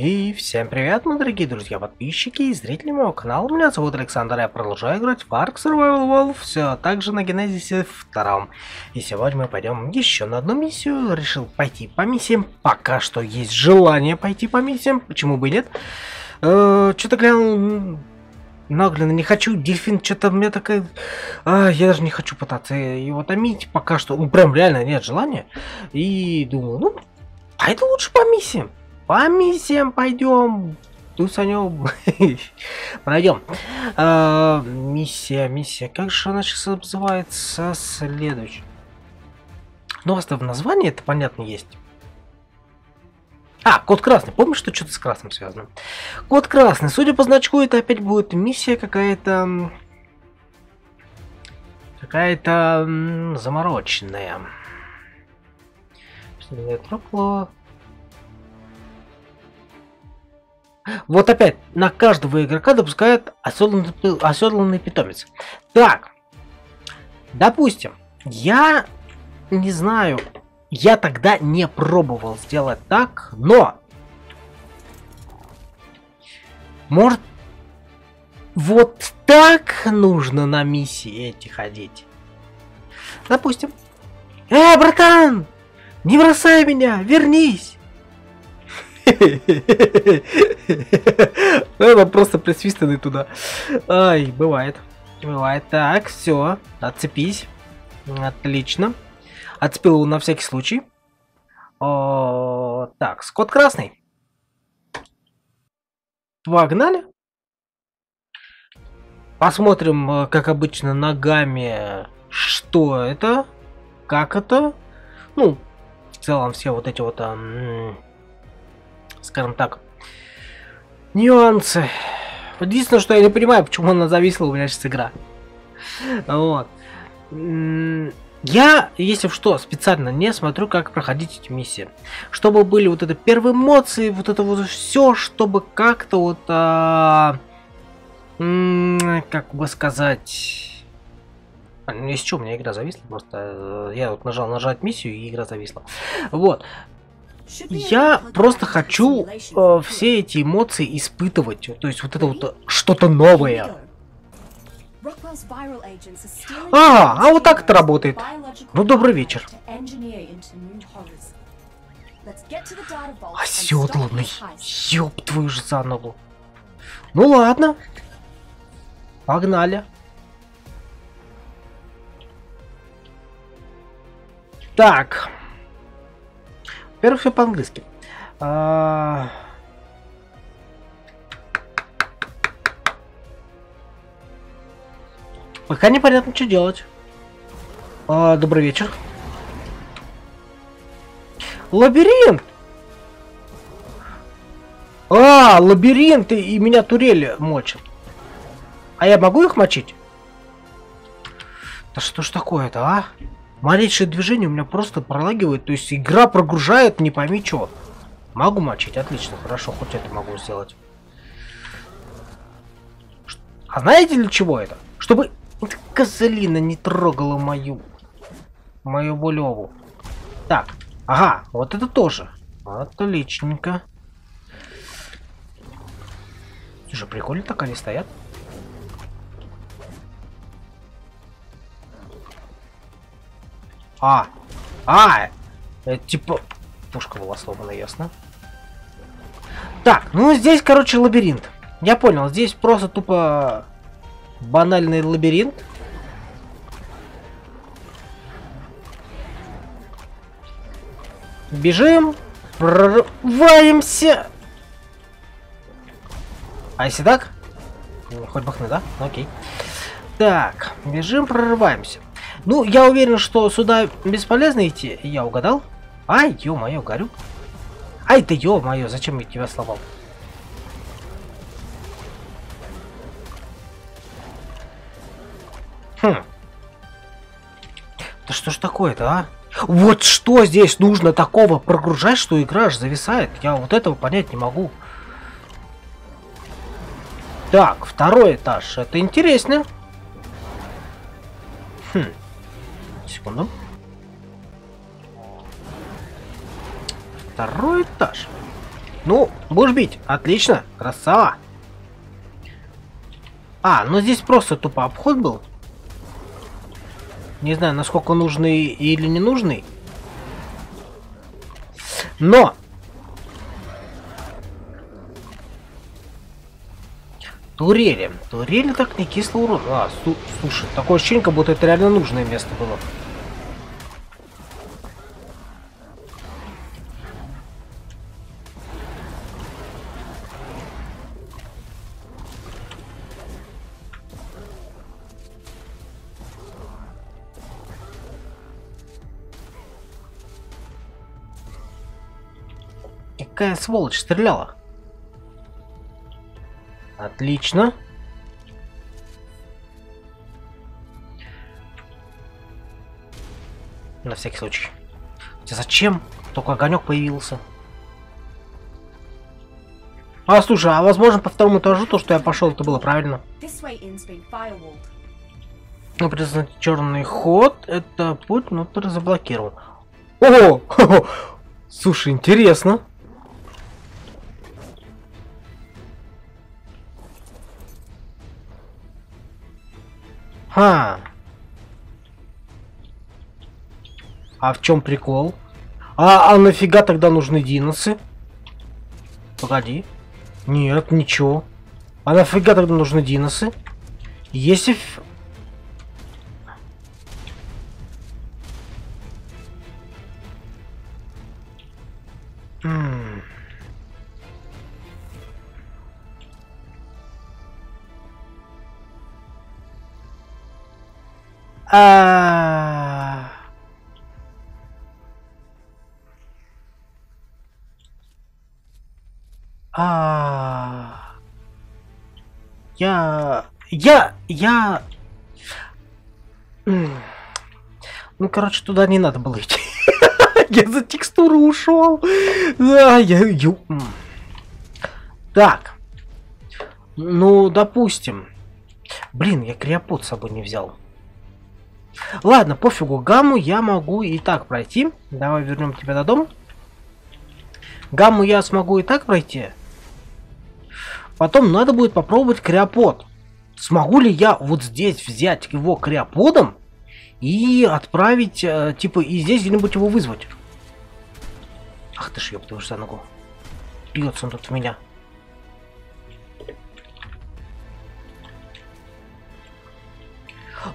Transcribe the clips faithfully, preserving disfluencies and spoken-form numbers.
И всем привет, мои дорогие друзья, подписчики и зрители моего канала. Меня зовут Александр, я продолжаю играть в арк Survival Evolved, все также на Genesis два. И сегодня мы пойдем еще на одну миссию. Решил пойти по миссиям, пока что есть желание пойти по миссиям, почему бы и нет. Э, что-то глянул, нагленно не хочу, дельфин, что-то мне такая... А, я даже не хочу пытаться его томить, пока что, ну прям реально нет желания. И думаю, ну, а это лучше по миссиям. По миссиям пойдем, тусанем, пройдем. А, миссия, миссия, как же она сейчас обзывается, следующая. Ну, у в названии это понятно есть. А, код красный, помнишь, что что-то с красным связано? Код красный, судя по значку, это опять будет миссия какая-то... Какая-то замороченная. Тропло. Вот опять, на каждого игрока допускает оседланный, оседланный питомец. Так, допустим, я не знаю, я тогда не пробовал сделать так, но... Может, вот так нужно на миссии эти ходить? Допустим. Э, братан, не бросай меня, вернись! Наверное, просто присвистанный туда. Ай, бывает. Бывает. Так, все. Отцепись. Отлично. Отцепил его на всякий случай. О, так, код красный. Погнали. Посмотрим, как обычно, ногами. Что это? Как это? Ну, в целом, все вот эти вот... скажем так, нюансы. Единственное, что я не понимаю, почему она зависла у меня сейчас игра. Вот. Я, если что, специально не смотрю, как проходить эти миссии. Чтобы были вот это первые эмоции, вот это вот все, чтобы как-то вот, а, как бы сказать... Из чего у меня игра зависла? Просто я вот нажал нажать миссию, и игра зависла. Вот. Я просто хочу э, все эти эмоции испытывать, то есть вот это вот что-то новое. А, а вот так это работает. Ну, добрый вечер. Оседланный, ёб твою же за ногу. Ну ладно, погнали. Так. Во-первых, все по-английски. А... Пока непонятно, что делать. А, добрый вечер. Лабиринт! А, лабиринты, и меня турели мочат. А я могу их мочить? Да что ж такое-то, а? Малейшее движение у меня просто пролагивает, то есть игра прогружает, не пойми чего. Могу мочить, отлично, хорошо, хоть это могу сделать. А знаете для чего это? Чтобы эта козлина не трогала мою... Мою булеву. Так, ага, вот это тоже. Отличненько. Слушай, прикольно так они стоят. А, а, это типа пушка была сломана, ясно. Так, ну здесь, короче, лабиринт. Я понял, здесь просто тупо банальный лабиринт. Бежим, прорываемся. А если так? Хоть бахны, да? Ну, окей. Так, бежим, прорываемся. Ну, я уверен, что сюда бесполезно идти. Я угадал. Ай, ё-моё, горю. Ай, ты ё-моё, зачем я тебя сломал? Хм. Да что ж такое-то, а? Вот что здесь нужно такого прогружать, что игра аж зависает? Я вот этого понять не могу. Так, второй этаж. Это интересно. Хм. Секунду. Второй этаж. Ну, будешь бить. Отлично. Красава. А, ну здесь просто тупо обход был. Не знаю, насколько нужный или не нужный. Но! Турели. Турели так не кислый урон. А, слушай, такое ощущение, как будто это реально нужное место было. Какая сволочь стреляла. Отлично. На всякий случай. Хотя зачем? Только огонек появился. А, слушай, а возможно по второму этажу то, что я пошел, это было правильно. Ну, признать, черный ход, это путь, но ты заблокировал. Ого! Хо-хо! Слушай, интересно. А. А в чем прикол? А, а нафига тогда нужны диносы? Погоди. Нет, ничего. А нафига тогда нужны диносы? Если... М-м. А-а-а. А-а-а. Я... Я... Я... М-м. Ну, короче, туда не надо было идти. Я за текстуру ушел. Да, я... я... Так. Ну, допустим. Блин, я криопод с собой не взял. Ладно, пофигу, гамму я могу и так пройти. Давай вернем тебя на дом. Гамму я смогу и так пройти. Потом надо будет попробовать криопод. Смогу ли я вот здесь взять его криоподом и отправить, э, типа, и здесь где-нибудь его вызвать? Ах ты ж, ёб твою ногу. Бьется он тут в меня.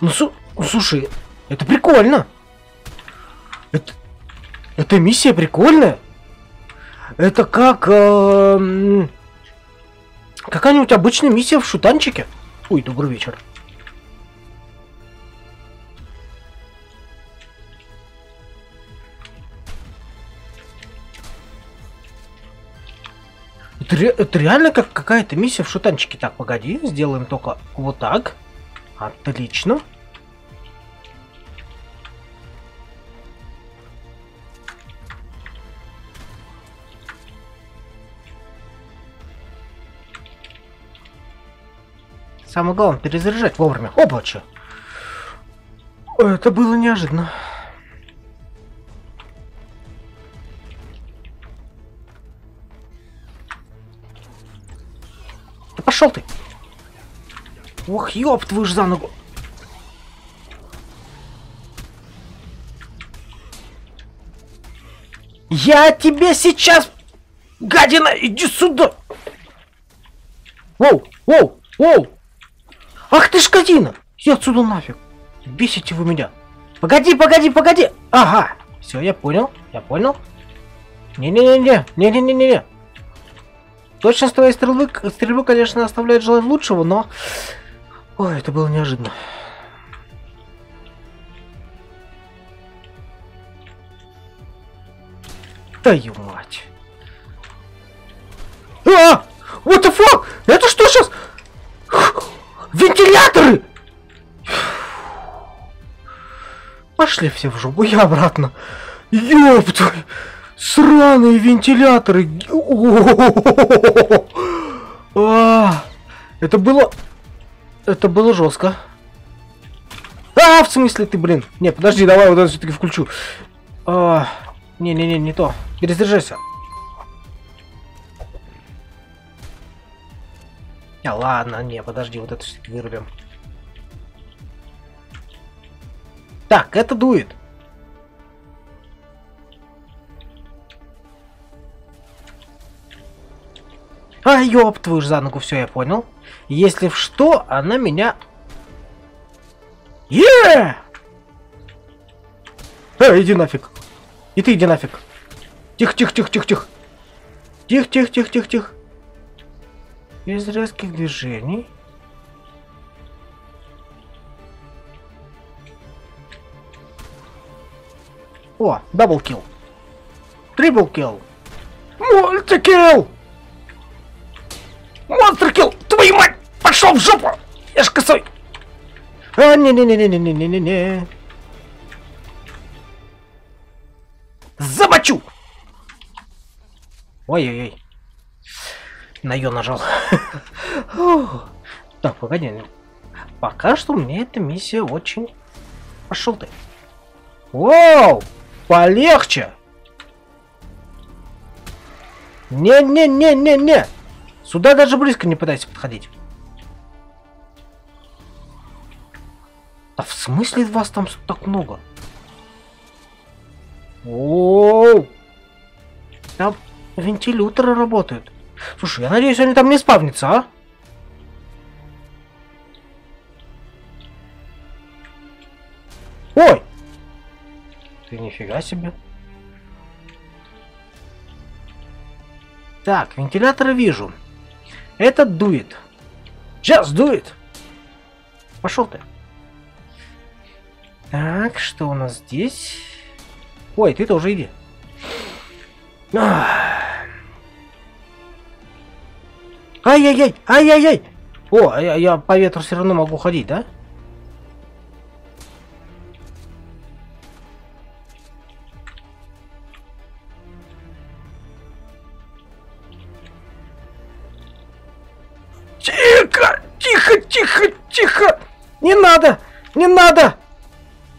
Ну, су... Слушай, это прикольно. Это, это миссия прикольная. Это как... Э, какая-нибудь обычная миссия в шутанчике. Ой, добрый вечер. Это, это реально как какая-то миссия в шутанчике. Так, погоди, сделаем только вот так. Отлично. Самое главное, перезаряжать вовремя. Опа, чё? Это было неожиданно. Да пошел ты! Ох, ёб твою ж за ногу! Я тебе сейчас, гадина, иди сюда! Воу, воу, воу! Ах ты ж гадина! Иди отсюда нафиг! Бесите вы меня! Погоди, погоди, погоди! Ага! Все, я понял, я понял. Не-не-не-не, не-не-не-не. Точность твоей стрельбы, стрельбы, конечно, оставляет желать лучшего, но... Ой, это было неожиданно. Да ё мать! А! What the fuck? Это что сейчас? Вентиляторы! Пошли все в жопу, я обратно. Ёб твой! Сраные вентиляторы! Это было... Это было жестко. А, в смысле ты, блин? Не, подожди, давай вот это все-таки включу. Не-не-не, не то. Перезаряжайся. А, ладно, не, подожди, вот это все-таки вырубим. Так, это дует. А, ёб твою ж за ногу, все, я понял. Если в что, она меня... Еее! Э, иди нафиг. И ты иди нафиг. Тихо-тихо-тихо-тихо-тихо. Тихо-тихо-тихо-тихо-тихо. Без резких движений. О, даблкил. Триблкил. Мультикил! Монстркил! Твою мать! Пошел в жопу! Я ж косой! А, не-не-не-не-не-не-не-не-не. Замочу! Ой-ой-ой. На ее нажал. Так, погоди. Пока что мне эта миссия очень... Пошел ты. Воу! Полегче! Не-не-не-не-не! Сюда даже близко не пытайся подходить. Да в смысле вас там так много? Оу! Там вентиляторы работают. Слушай, я надеюсь, они там не спавнятся, а? Ой! Ты нифига себе. Так, вентиляторы вижу. Этот дует. Сейчас дует. Пошел ты. Так, что у нас здесь? Ой, ты тоже иди. Ай-яй-яй, ай-яй-яй. О, я, я по ветру все равно могу ходить, да? Тихо, тихо, тихо, тихо. Не надо, не надо.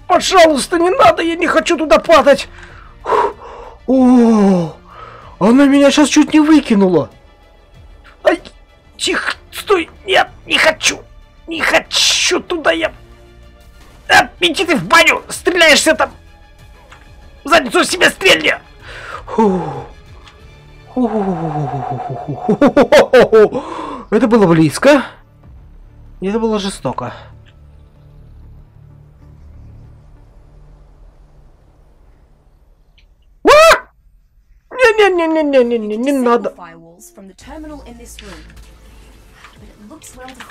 Пожалуйста, не надо, я не хочу туда падать. О, она меня сейчас чуть не выкинула. Ай, тихо, стой, нет, не хочу. Не хочу туда я. А, иди ты в баню, стреляешься там. В задницу в себя стрельни. Это было близко. Это было жестоко. Не-не-не-не-не-не-не, не надо.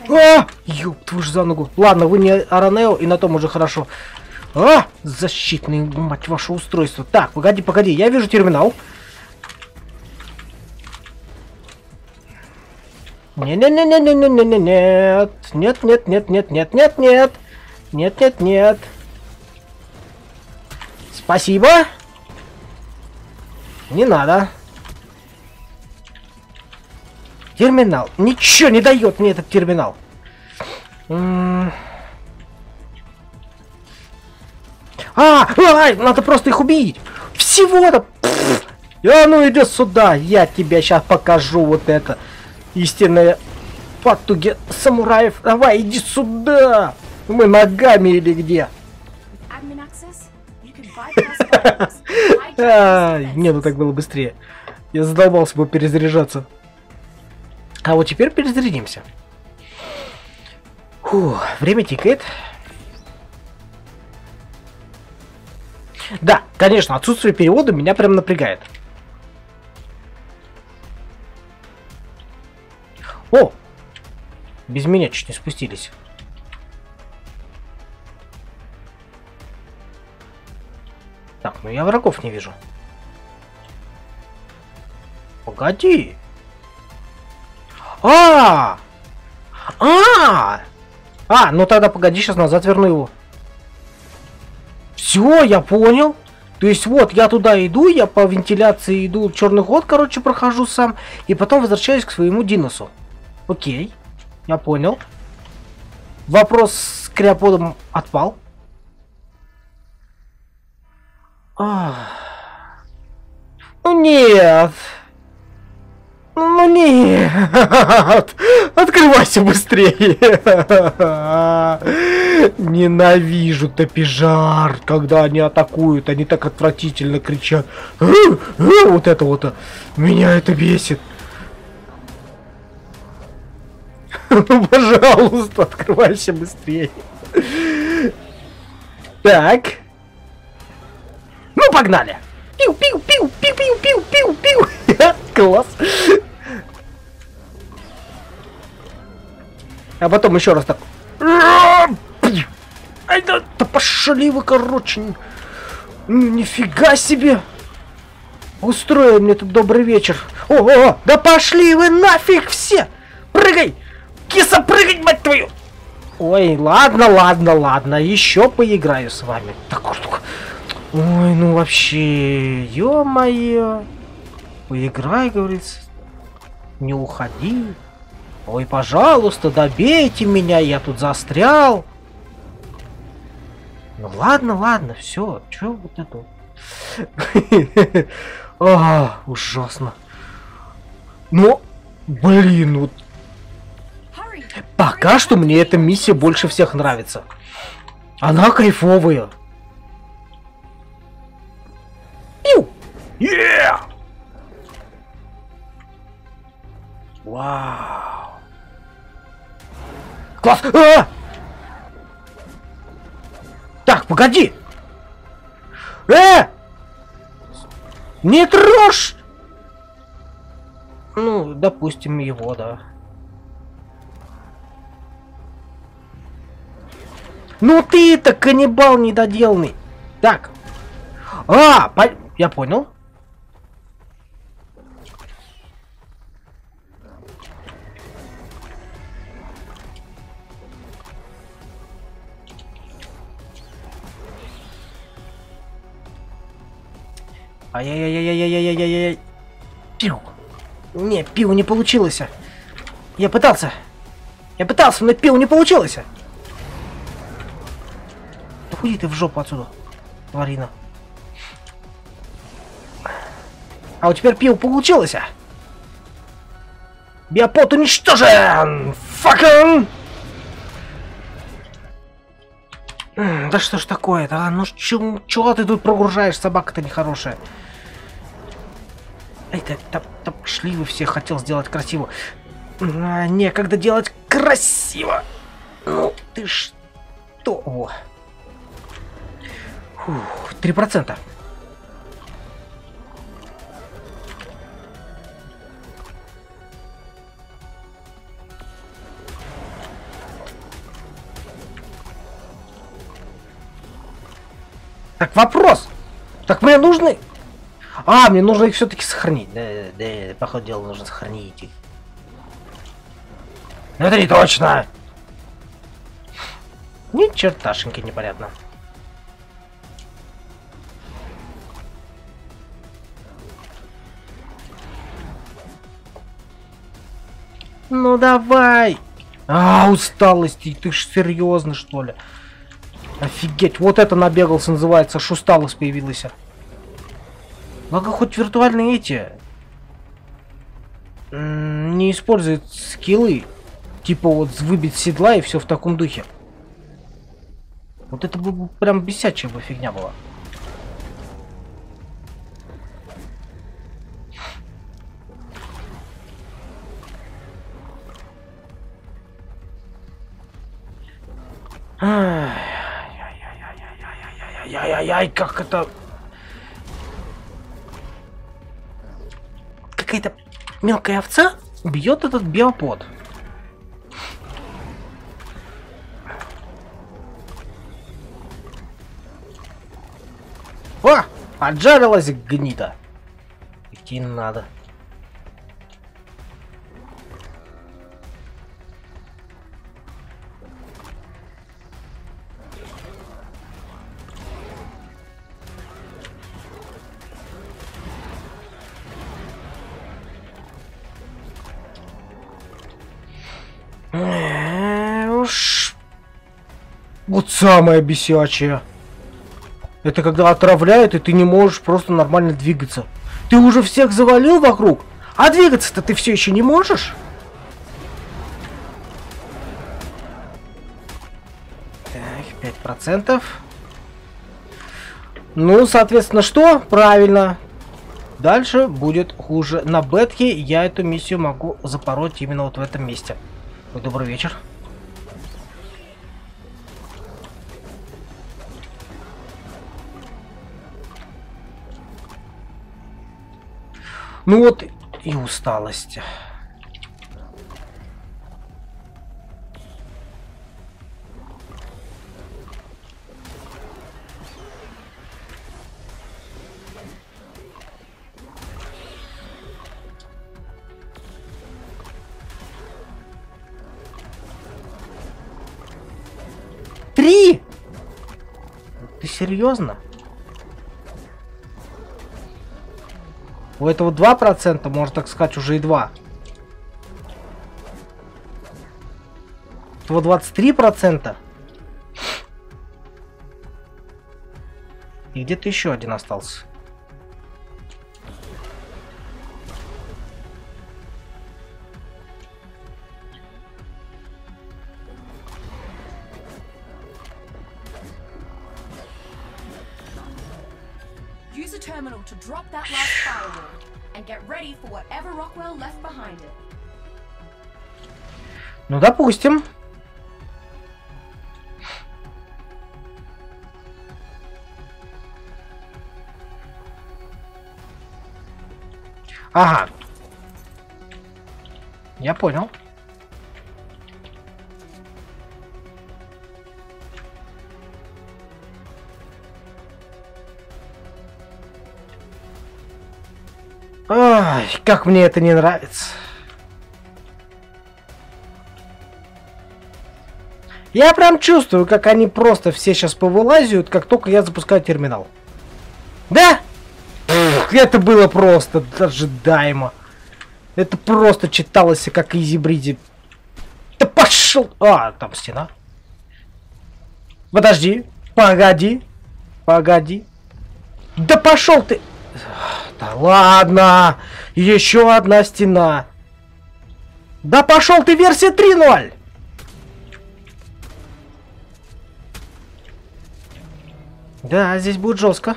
А, ёб твою ж за ногу. Ладно, вы не Аронео, и на том уже хорошо. А, защитный, мать вашего, устройство. Так, погоди, погоди, я вижу терминал. Не-не-не-не-не-не-не-не-нет. Нет-нет-нет-нет-нет-нет-нет. Нет-нет-нет. Спасибо. Не надо. Терминал. Ничего не дает мне этот терминал. А, а, надо просто их убить. Всего-то. А ну иди сюда. Я тебе сейчас покажу вот это. Истинные потуги самураев. Давай, иди сюда. Мы ногами или где? Не, ну так было быстрее. Я задолбался бы перезаряжаться. А вот теперь перезарядимся. Фух, время тикает. Да, конечно, отсутствие перевода меня прям напрягает. О! Без меня чуть не спустились. Так, ну я врагов не вижу. Погоди. А! А! А, ну тогда погоди, сейчас назад верну его. Все, я понял. То есть вот, я туда иду, я по вентиляции иду, черный ход, короче, прохожу сам, и потом возвращаюсь к своему Диносу. Окей, я понял. Вопрос с криоподом отпал. Ах. Ну нет. Ну Но нет! Открывайся быстрее! Ненавижу топижар, когда они атакуют, они так отвратительно кричат. Вот это вот. Меня это бесит. Пожалуйста, открывайся быстрее. Так. Ну, погнали! Пиу-пиу-пиу-пиу-пиу-пиу-пиу-пиу! Класс! А потом еще раз так. Ай, да, да пошли вы, короче. Ну, нифига себе. Устроил мне тут добрый вечер. О, о, о, да пошли вы нафиг все. Прыгай. Киса, прыгай, мать твою. Ой, ладно, ладно, ладно. Еще поиграю с вами. Так, ой, ну вообще, ё-моё. Поиграй, говорится. Не уходи. Ой, пожалуйста, добейте меня, я тут застрял. Ну ладно, ладно, все, чё вот это? А, ужасно. Но, блин, вот. Пока что мне эта миссия больше всех нравится. Она кайфовая. Вау. Класс! А! Так, погоди! Э! Не трожь! Ну, допустим, его, да. Ну ты-то каннибал недоделанный. Так. А, по... я понял. Ай-яй-яй-яй-яй-яй-яй-яй-яй. Пиу. Не, пиу не получилось. Я пытался. Я пытался, но пиу не получилось. Да хуй ты в жопу отсюда, тварина. А вот теперь пиу получилось. Биопот уничтожен. Факин. Да что ж такое-то, а? Ну чё, чё ты тут прогружаешь, собака-то нехорошая. Эй, да, да, да пошли вы все, хотел сделать красиво. А, некогда делать красиво. Ну ты что? О. Фух, три процента. Так, вопрос. Так, мне нужны... А, мне нужно их все-таки сохранить. Да, да, по ходу дела нужно сохранить их. Но это не точно. Ни черташеньки непонятно. Ну давай. А, усталость. И ты ж серьезно, что ли? Офигеть, вот это набегался, называется, шусталость появилась. Благо хоть виртуальные эти не используют скиллы, типа вот выбить седла и все в таком духе. Вот это бы прям бесячая бы фигня была. Ай, как это... Какая-то мелкая овца бьет этот биопод. О! Отжарилась гнида. Идти надо. Вот самое бесячее. Это когда отравляют, и ты не можешь просто нормально двигаться. Ты уже всех завалил вокруг, А двигаться-то ты все еще не можешь? Так, пять процентов. Ну, соответственно, что? Правильно. Дальше будет хуже. На бетке я эту миссию могу запороть именно вот в этом месте. Добрый вечер. Ну вот и усталость. Три! Ты серьезно? У этого два процента, можно так сказать, уже и два. У этого двадцать три процента. И где-то еще один остался. Ну, допустим. Ага. Я понял. Ай, как мне это не нравится. Я прям чувствую, как они просто все сейчас повылазят, как только я запускаю терминал. Да? Пфф, это было просто ожидаемо. Это просто читалось как изи-бриди. Да пошел! А, там стена. Подожди. Погоди. Погоди. Да пошел ты! Да ладно! Еще одна стена. Да пошел ты, версия три ноль! Да, здесь будет жестко.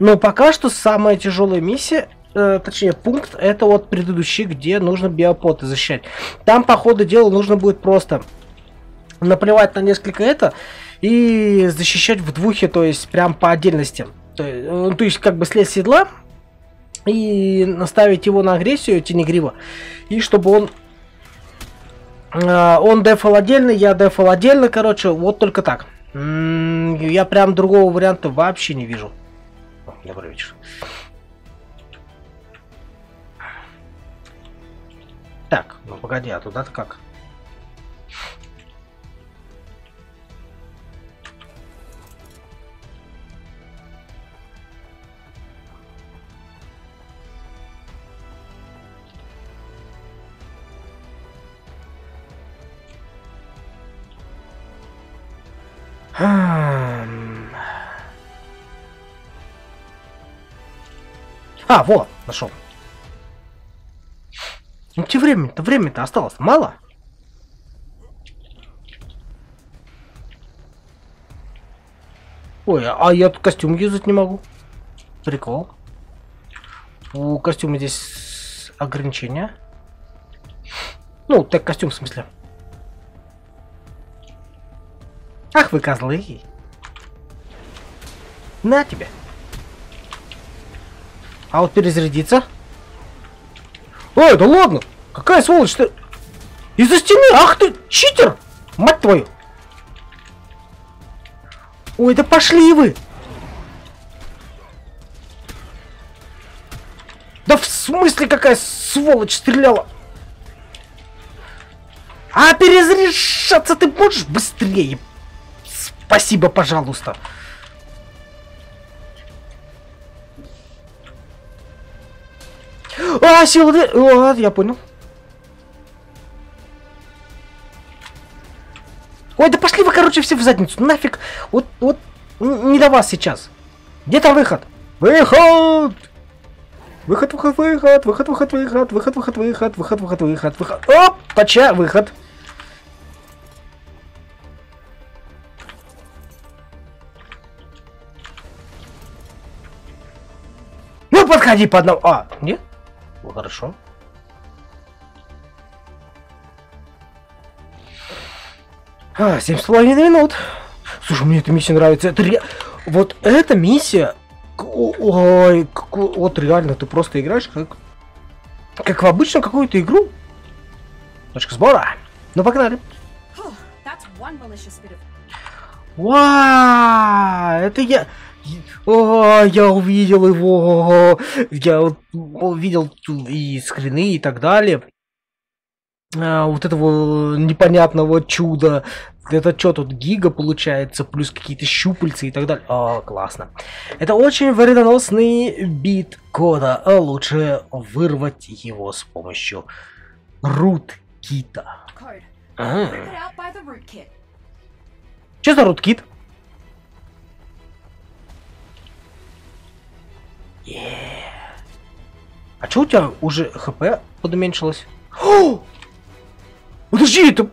Но пока что самая тяжелая миссия, э, точнее пункт, это вот предыдущий, где нужно биопоты защищать. Там, по ходу дела, нужно будет просто наплевать на несколько это и защищать в двухе, то есть прям по отдельности. То есть, то есть как бы слезть с седла и наставить его на агрессию, тенегрива, и чтобы он... Э, он дефал отдельно, я дефал отдельно, короче, вот только так. Я прям другого варианта вообще не вижу. О, добрый вечер. Так, ну погоди, а туда-то как? А, вот, нашел. Ну тебе времени-то, времени-то осталось мало. Ой, а я тут костюм юзать не могу. Прикол. У костюма здесь ограничения. Ну, так костюм в смысле. Ах вы козлы. На тебе. А вот перезарядиться. Ой, да ладно! Какая сволочь ты! Из-за стены! Ах ты! Читер! Мать твою! Ой, да пошли вы! Да в смысле какая сволочь стреляла? А перезаряжаться ты можешь быстрее? Спасибо, пожалуйста. А, сила две... О, я понял. Ой, да пошли вы, короче, все в задницу. Нафиг. Вот, вот, не до вас сейчас. Где-то выход. Выход! Выход, выход, выход, выход, выход, выход, выход, выход, выход, выход, выход, выход, выход. Оп, поча, выход. Ну, подходи по одному. А, нет? Ну, хорошо. А, семь с половиной минут. Слушай, мне эта миссия нравится. Это ре... Вот эта миссия... Ой, как... вот реально, ты просто играешь как... Как в обычную какую-то игру. Точка сбора. Ну, погнали. Вау, это я... О, я увидел его. Я увидел и скрины, и так далее. А, вот этого непонятного чуда. Это что тут, гига получается, плюс какие-то щупальца и так далее. О, классно. Это очень вредоносный бит кода. А лучше вырвать его с помощью руткита. Ага. Что за руткит? Yeah. А чё у тебя уже хп подуменьшилось? О! Подожди, это...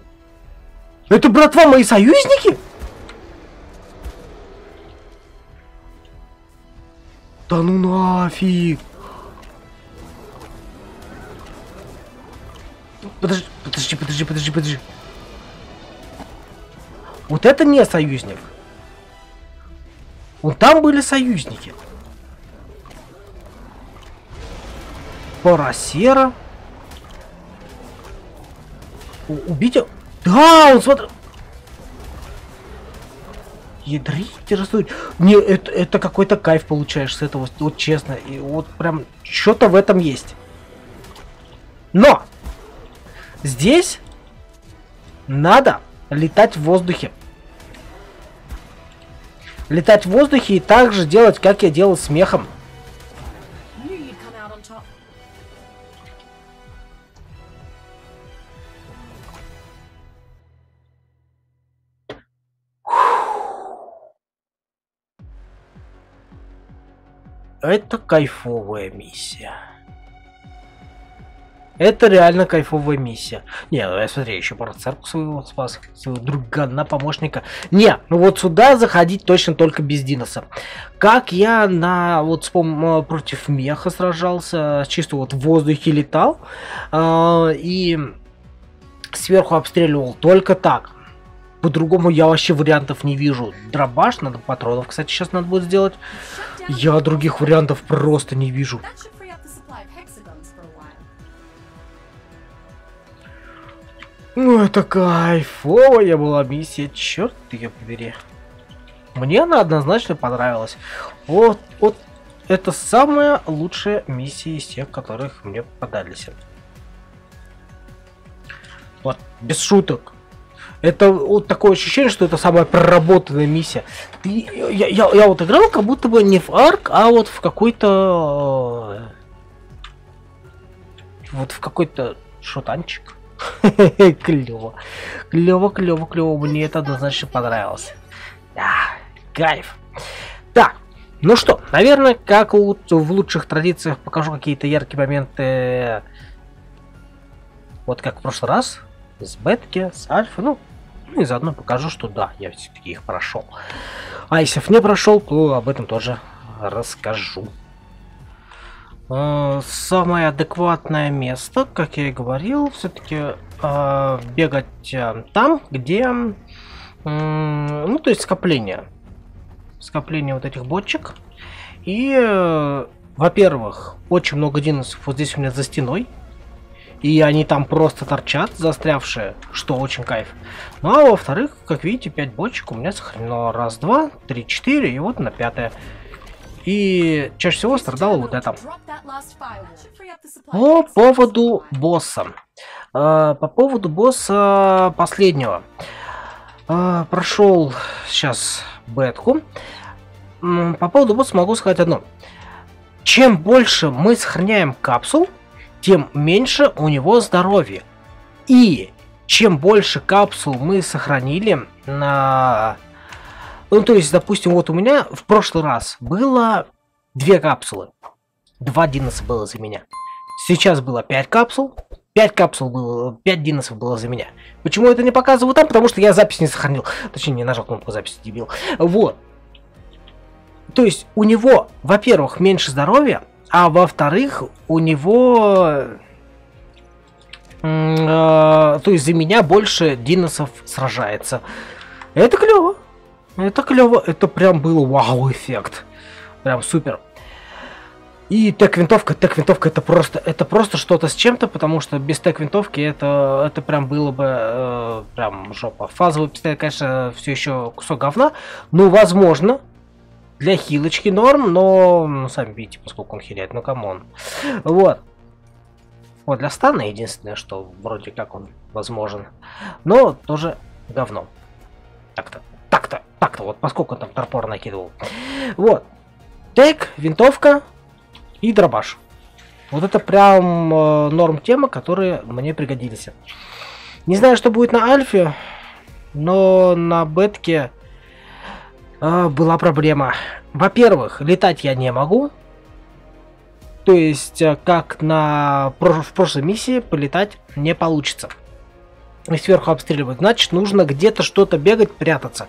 Это, братва, мои союзники? Да ну нафиг! Подожди, подожди, подожди, подожди, подожди. Вот это не союзник. Вот там были союзники. Пора сера. Убить его? Да, он смотри. Ядрите, растут. Не, это, это какой-то кайф получаешь с этого. Вот честно. И вот прям что-то в этом есть. Но! Здесь надо летать в воздухе. Летать в воздухе и также делать, как я делал с мехом. Это кайфовая миссия. Это реально кайфовая миссия. Не, ну я смотри, еще парацерку своего спас, своего другана, помощника. Не, ну вот сюда заходить точно только без Диноса. Как я на вот вспом... против меха сражался, чисто вот в воздухе летал э и сверху обстреливал только так. По-другому я вообще вариантов не вижу. Дробаш, надо патронов, кстати, сейчас надо будет сделать. Я других вариантов просто не вижу. Ну это кайфовая была миссия, черт ее побери. Мне она однозначно понравилась. Вот, вот это самая лучшая миссия из тех, которых мне подались. Вот, без шуток. Это вот такое ощущение, что это самая проработанная миссия. Ты, я, я, я вот играл как будто бы не в арк, а вот в какой-то... Вот в какой-то шутанчик. Клево. Клево, клево, клево. Мне это однозначно понравилось. Да, кайф. Так, ну что, наверное, как в лучших традициях покажу какие-то яркие моменты. Вот как в прошлый раз. С бетки, с альфы, ну... Ну и заодно покажу, что да, я все-таки их прошел. А если не прошел, то об этом тоже расскажу. Э, самое адекватное место, как я и говорил, все-таки э, бегать э, там, где... Э, ну, то есть скопление. Скопление вот этих бочек. И, э, во-первых, очень много динозавров вот здесь у меня за стеной. И они там просто торчат, застрявшие, что очень кайф. Ну а во-вторых, как видите, пять бочек у меня сохранено. Раз, два, три, четыре, и вот на пятое. И чаще всего страдало вот это. По поводу босса. По поводу босса последнего. Прошел сейчас бетку. По поводу босса могу сказать одно. Чем больше мы сохраняем капсул, тем меньше у него здоровья. И чем больше капсул мы сохранили на... Ну, то есть, допустим, вот у меня в прошлый раз было две капсулы. два диноса было за меня. Сейчас было пять капсул. пять капсул было, пять диносов было за меня. Почему это не показываю там? Потому что я запись не сохранил. Точнее, не нажал кнопку записи, дебил. Вот. То есть у него, во-первых, меньше здоровья, а во-вторых, у него... Э, то есть за меня больше диносов сражается. Это клево. Это клево. Это прям был вау-эффект. Прям супер. И тэк-винтовка, тэк-винтовка, это просто, это просто что-то с чем-то, потому что без тэк-винтовки это, это прям было бы э, прям жопа. Фазовый пистолет, конечно, все еще кусок говна, ну, возможно, для хилочки норм, но, ну, сами видите, поскольку он хиляет, ну, камон. Вот. Вот для стана единственное, что вроде как он возможен, но тоже говно. Так-то, так-то, так-то, вот, поскольку он там топор накидывал. Вот. Тэк, винтовка. И дробаш. Вот это прям э, норм тема, которые мне пригодились. Не знаю, что будет на альфе, но на бетке э, была проблема. Во-первых, летать я не могу. То есть, как на, в прошлой миссии, полетать не получится. И сверху обстреливать. Значит, нужно где-то что-то бегать, прятаться.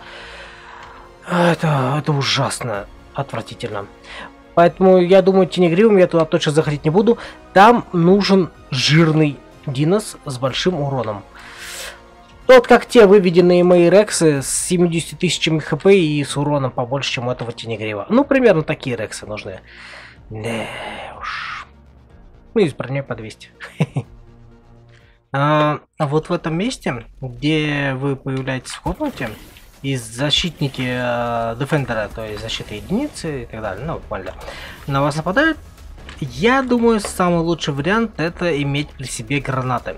Это, это ужасно, отвратительно. Поэтому, я думаю, тенегривым я туда точно заходить не буду. Там нужен жирный динос с большим уроном. Вот как те выведенные мои рексы с семьюдесятью тысячами хп и с уроном побольше, чем у этого тенегрива. Ну, примерно такие рексы нужны. Не уж. Ну, и с броней по двести. А вот в этом месте, где вы появляетесь в комнате... Из защитники э, Дефендера, то есть защиты единицы и так далее, ну, буквально, на вас нападают. Я думаю, самый лучший вариант — это иметь при себе гранаты.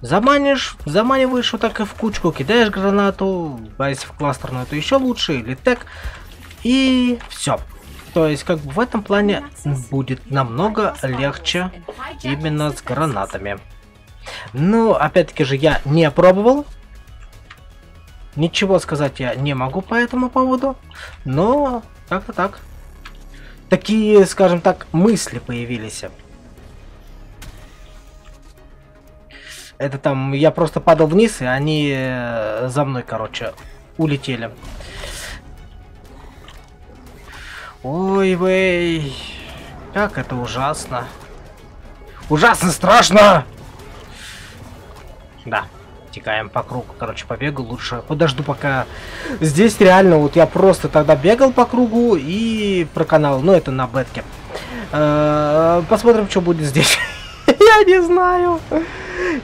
Заманишь, заманиваешь вот так и в кучку, кидаешь гранату, а если в кластерную, то еще лучше, или так, и все. То есть, как бы в этом плане будет намного легче именно с гранатами. Ну, опять-таки же, я не пробовал. Ничего сказать я не могу по этому поводу, но как-то так. Такие, скажем так, мысли появились. Это там, я просто падал вниз, и они за мной, короче, улетели. Ой, вей, как это ужасно. Ужасно страшно! Да. Текаем по кругу, короче, побегу лучше. Подожду пока. Здесь реально вот я просто тогда бегал по кругу и проканал. Ну, это на бетке. Э-э- посмотрим, что будет здесь. Я не знаю.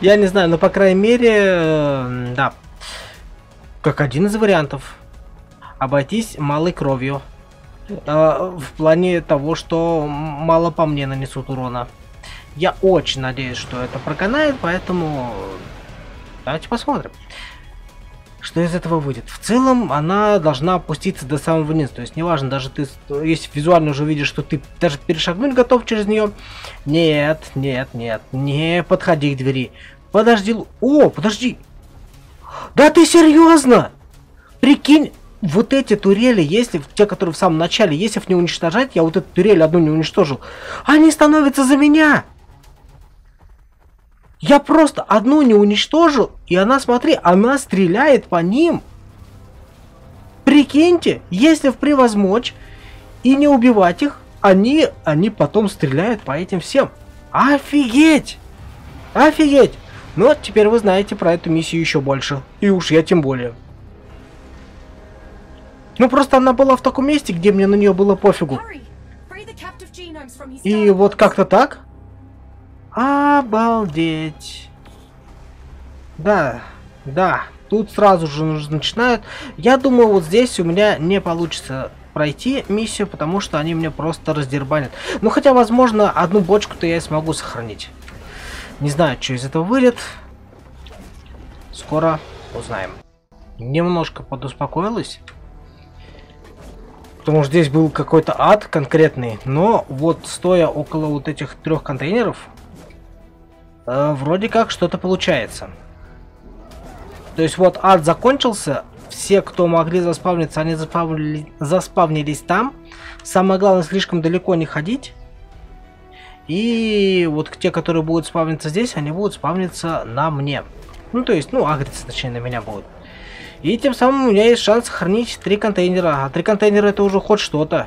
Я не знаю, но, по крайней мере, да. Как один из вариантов. Обойтись малой кровью. Э-э- в плане того, что мало по мне нанесут урона. Я очень надеюсь, что это проканает, поэтому... Давайте посмотрим, что из этого выйдет. В целом, она должна опуститься до самого низа. То есть, неважно, даже ты, если визуально уже видишь, что ты даже перешагнуть готов через нее. Нет, нет, нет, не подходи к двери. Подожди. О, подожди. Да ты серьезно? Прикинь, вот эти турели, если те, которые в самом начале, если их не уничтожать, я вот эту турель одну не уничтожил, они становятся за меня. Я просто одну не уничтожил, и она, смотри, она стреляет по ним. Прикиньте, если превозмочь и не убивать их, они, они потом стреляют по этим всем. Офигеть! Офигеть! Ну вот теперь вы знаете про эту миссию еще больше. И уж я тем более. Ну просто она была в таком месте, где мне на нее было пофигу. И вот как-то так... Обалдеть. Да, да, тут сразу же начинают. Я думаю, вот здесь у меня не получится пройти миссию, потому что они мне просто раздербанят. Ну, хотя, возможно, одну бочку-то я и смогу сохранить. Не знаю, что из этого выйдет. Скоро узнаем. Немножко подуспокоилась. Потому что здесь был какой-то ад конкретный. Но вот стоя около вот этих трех контейнеров... Вроде как что-то получается. То есть вот ад закончился. Все, кто могли заспавниться, они заспавнили, заспавнились там. Самое главное, слишком далеко не ходить. И вот те, которые будут спавниться здесь, они будут спавниться на мне. Ну, то есть, ну, агриться, точнее, на меня будут. И тем самым у меня есть шанс сохранить три контейнера. А три контейнера это уже хоть что-то.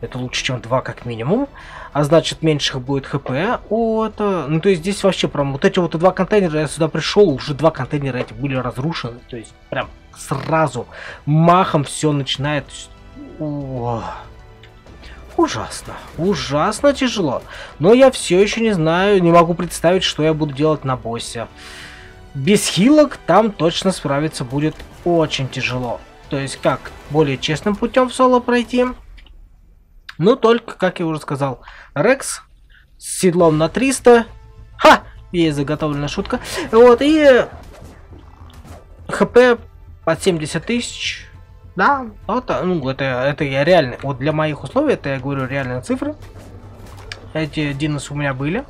Это лучше, чем два как минимум. А значит, меньших будет хп. Вот. Ну, то есть, здесь вообще прям вот эти вот два контейнера, я сюда пришел, уже два контейнера эти были разрушены. То есть, прям сразу махом все начинает... О, ужасно. Ужасно тяжело. Но я все еще не знаю, не могу представить, что я буду делать на боссе. Без хилок там точно справиться будет очень тяжело. То есть, как более честным путем в соло пройти... Ну, только, как я уже сказал, Рекс с седлом на триста. Ха! Есть заготовленная шутка. Вот, и ХП под семьдесят тысяч. Да, вот, ну, это, это я реально, вот для моих условий, это я говорю реальные цифры. Эти Динос у меня были.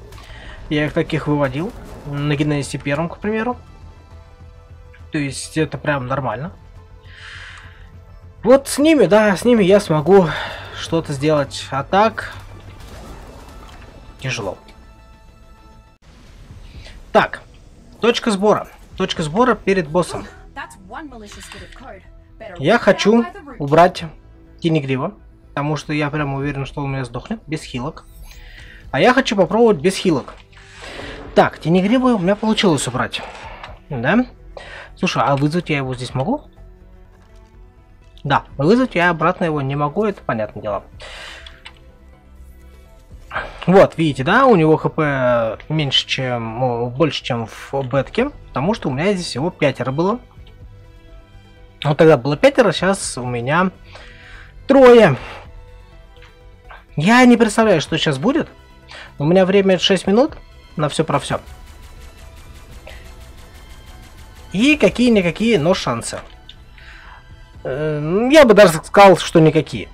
Я их таких выводил. На Genesis два, к примеру. То есть, это прям нормально. Вот с ними, да, с ними я смогу... что-то сделать, а так тяжело. Так, точка сбора. Точка сбора перед боссом. Я хочу убрать Тенегрива, потому что я прям уверен, что он у меня сдохнет без хилок. А я хочу попробовать без хилок. Так, Тенегрива у меня получилось убрать. Да? Слушай, а вызвать я его здесь могу? Да, вызвать я обратно его не могу, это понятное дело. Вот, видите, да, у него хп меньше, чем, больше, чем в бетке, потому что у меня здесь всего пятеро было. Вот тогда было пятеро, сейчас у меня трое. Я не представляю, что сейчас будет. У меня время шесть минут на все про все. И какие-никакие, но шансы. Я бы даже сказал, что никакие.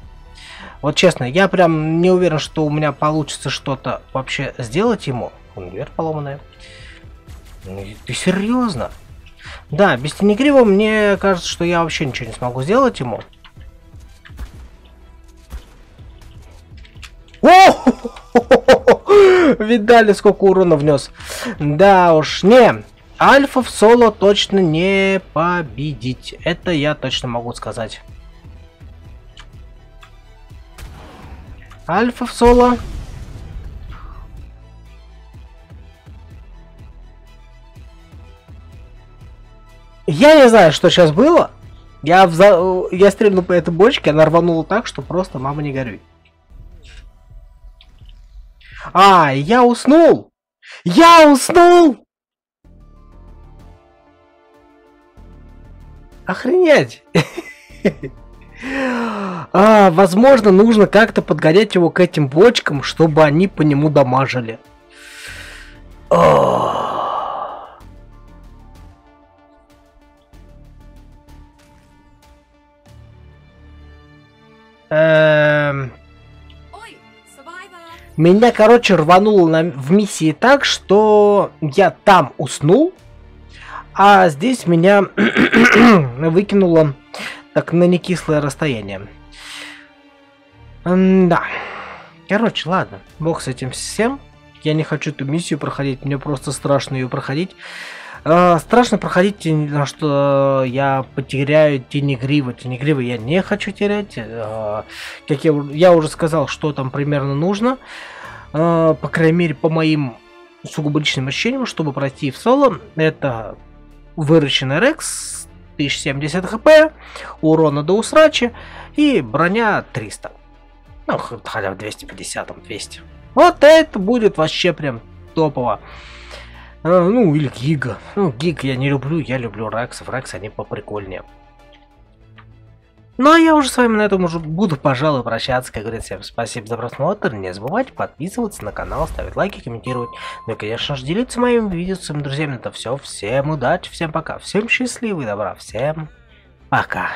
Вот честно, я прям не уверен, что у меня получится что-то вообще сделать ему. Универ поломанная. Ты серьезно? Да, без Тенегрива мне кажется, что я вообще ничего не смогу сделать ему. О! Видали, сколько урона внес? Да уж, не... Альфа в соло точно не победить. Это я точно могу сказать. Альфа в соло. Я не знаю, что сейчас было. Я, вза... я стрельнул по этой бочке, она рванула так, что просто мама не горюй. А, я уснул! Я уснул! Охренеть! а, возможно, нужно как-то подгонять его к этим бочкам, чтобы они по нему дамажили. Меня, короче, рвануло на... в миссии так, что я там уснул. А здесь меня выкинуло так на некислое расстояние. М да. Короче, ладно. Бог с этим всем. Я не хочу эту миссию проходить. Мне просто страшно ее проходить. Э, страшно проходить, что я потеряю Тенегрива. Тенегрива я не хочу терять. Э, как я, я уже сказал, что там примерно нужно. Э, по крайней мере, по моим сугубо личным ощущениям, чтобы пройти в соло, это... Выращенный Рекс, тысяча семьдесят хп, урона до усрачи и броня триста. Ну, хотя бы двести пятьдесят, там двести. Вот это будет вообще прям топово. А, ну, или Гига. Ну, Гиг я не люблю, я люблю Рексов. Рекс, они поприкольнее. Ну, а я уже с вами на этом уже буду, пожалуй, прощаться. Как говорится, всем спасибо за просмотр. Не забывайте подписываться на канал, ставить лайки, комментировать. Ну и, конечно же, делиться моим видео с своими друзьями. Это все. Всем удачи, всем пока. Всем счастливого и добра. Всем пока.